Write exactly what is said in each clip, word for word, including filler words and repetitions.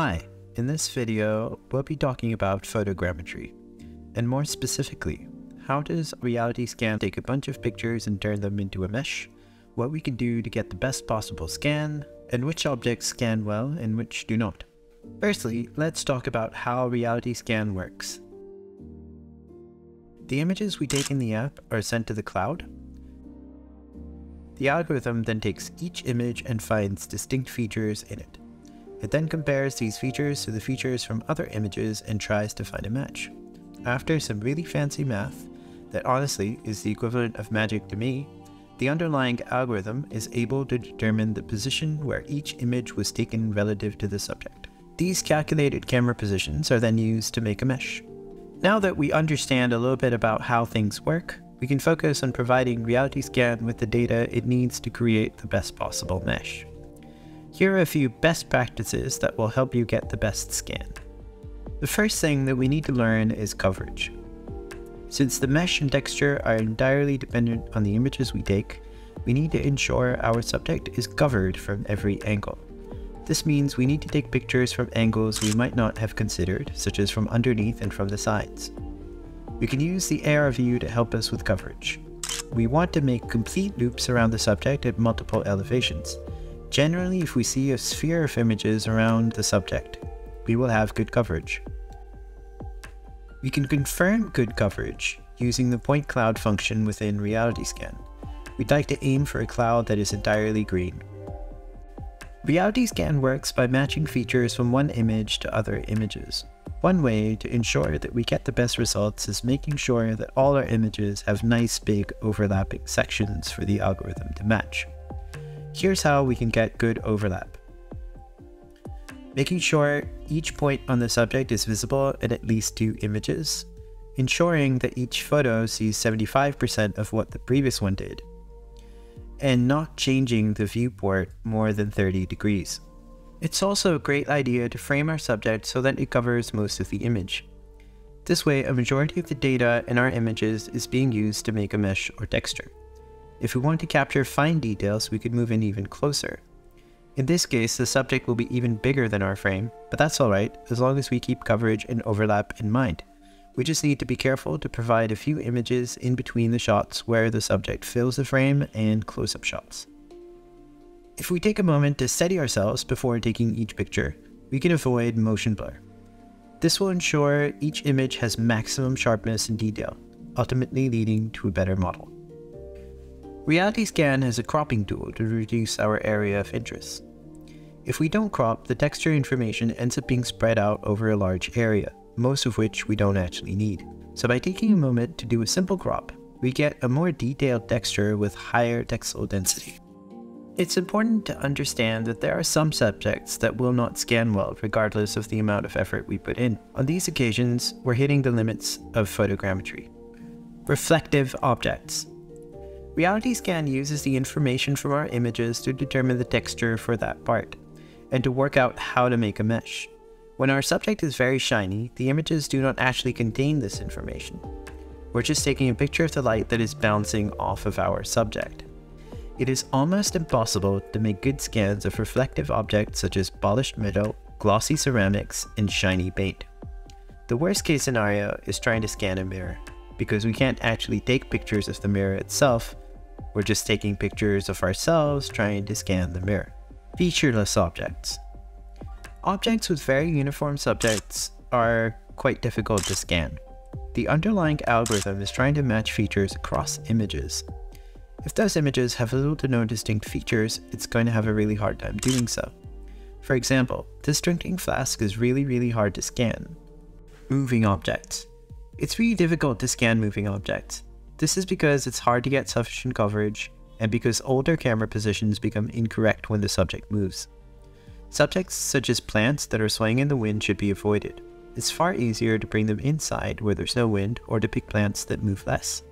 Hi, in this video, we'll be talking about photogrammetry, and more specifically, how does RealityScan take a bunch of pictures and turn them into a mesh, what we can do to get the best possible scan, and which objects scan well and which do not. Firstly, let's talk about how RealityScan works. The images we take in the app are sent to the cloud. The algorithm then takes each image and finds distinct features in it. It then compares these features to the features from other images and tries to find a match. After some really fancy math, that honestly is the equivalent of magic to me, the underlying algorithm is able to determine the position where each image was taken relative to the subject. These calculated camera positions are then used to make a mesh. Now that we understand a little bit about how things work, we can focus on providing RealityScan with the data it needs to create the best possible mesh. Here are a few best practices that will help you get the best scan. The first thing that we need to learn is coverage. Since the mesh and texture are entirely dependent on the images we take, we need to ensure our subject is covered from every angle. This means we need to take pictures from angles we might not have considered, such as from underneath and from the sides. We can use the A R view to help us with coverage. We want to make complete loops around the subject at multiple elevations. Generally, if we see a sphere of images around the subject, we will have good coverage. We can confirm good coverage using the point cloud function within RealityScan. We'd like to aim for a cloud that is entirely green. RealityScan works by matching features from one image to other images. One way to ensure that we get the best results is making sure that all our images have nice big overlapping sections for the algorithm to match. Here's how we can get good overlap. Making sure each point on the subject is visible in at least two images. Ensuring that each photo sees seventy-five percent of what the previous one did. And not changing the viewport more than thirty degrees. It's also a great idea to frame our subject so that it covers most of the image. This way, a majority of the data in our images is being used to make a mesh or texture. If we want to capture fine details, we could move in even closer. In this case, the subject will be even bigger than our frame, but that's alright as long as we keep coverage and overlap in mind. We just need to be careful to provide a few images in between the shots where the subject fills the frame and close-up shots. If we take a moment to steady ourselves before taking each picture, we can avoid motion blur. This will ensure each image has maximum sharpness and detail, ultimately leading to a better model. RealityScan has a cropping tool to reduce our area of interest. If we don't crop, the texture information ends up being spread out over a large area, most of which we don't actually need. So by taking a moment to do a simple crop, we get a more detailed texture with higher texel density. It's important to understand that there are some subjects that will not scan well regardless of the amount of effort we put in. On these occasions, we're hitting the limits of photogrammetry. Reflective objects. RealityScan uses the information from our images to determine the texture for that part, and to work out how to make a mesh. When our subject is very shiny, the images do not actually contain this information. We're just taking a picture of the light that is bouncing off of our subject. It is almost impossible to make good scans of reflective objects such as polished metal, glossy ceramics, and shiny paint. The worst case scenario is trying to scan a mirror, because we can't actually take pictures of the mirror itself. We're just taking pictures of ourselves trying to scan the mirror. Featureless objects. Objects with very uniform subjects are quite difficult to scan. The underlying algorithm is trying to match features across images. If those images have little to no distinct features, it's going to have a really hard time doing so. For example, this drinking flask is really, really hard to scan. Moving objects. It's really difficult to scan moving objects. This is because it's hard to get sufficient coverage, and because older camera positions become incorrect when the subject moves. Subjects such as plants that are swaying in the wind should be avoided. It's far easier to bring them inside where there's no wind, or to pick plants that move less.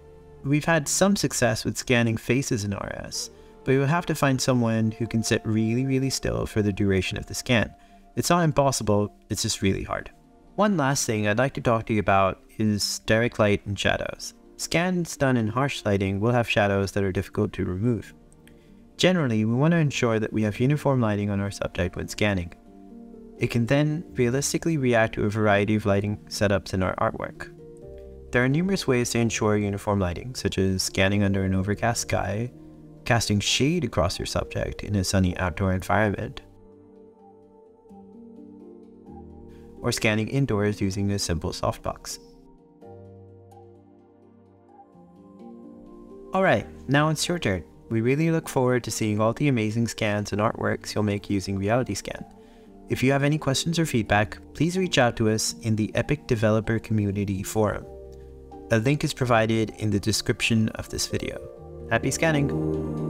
We've had some success with scanning faces in R S, but you'll have to find someone who can sit really, really still for the duration of the scan. It's not impossible, it's just really hard. One last thing I'd like to talk to you about is direct light and shadows. Scans done in harsh lighting will have shadows that are difficult to remove. Generally, we want to ensure that we have uniform lighting on our subject when scanning. It can then realistically react to a variety of lighting setups in our artwork. There are numerous ways to ensure uniform lighting, such as scanning under an overcast sky, casting shade across your subject in a sunny outdoor environment, or scanning indoors using a simple softbox. Alright, now it's your turn. We really look forward to seeing all the amazing scans and artworks you'll make using RealityScan. If you have any questions or feedback, please reach out to us in the Epic Developer Community Forum. A link is provided in the description of this video. Happy scanning!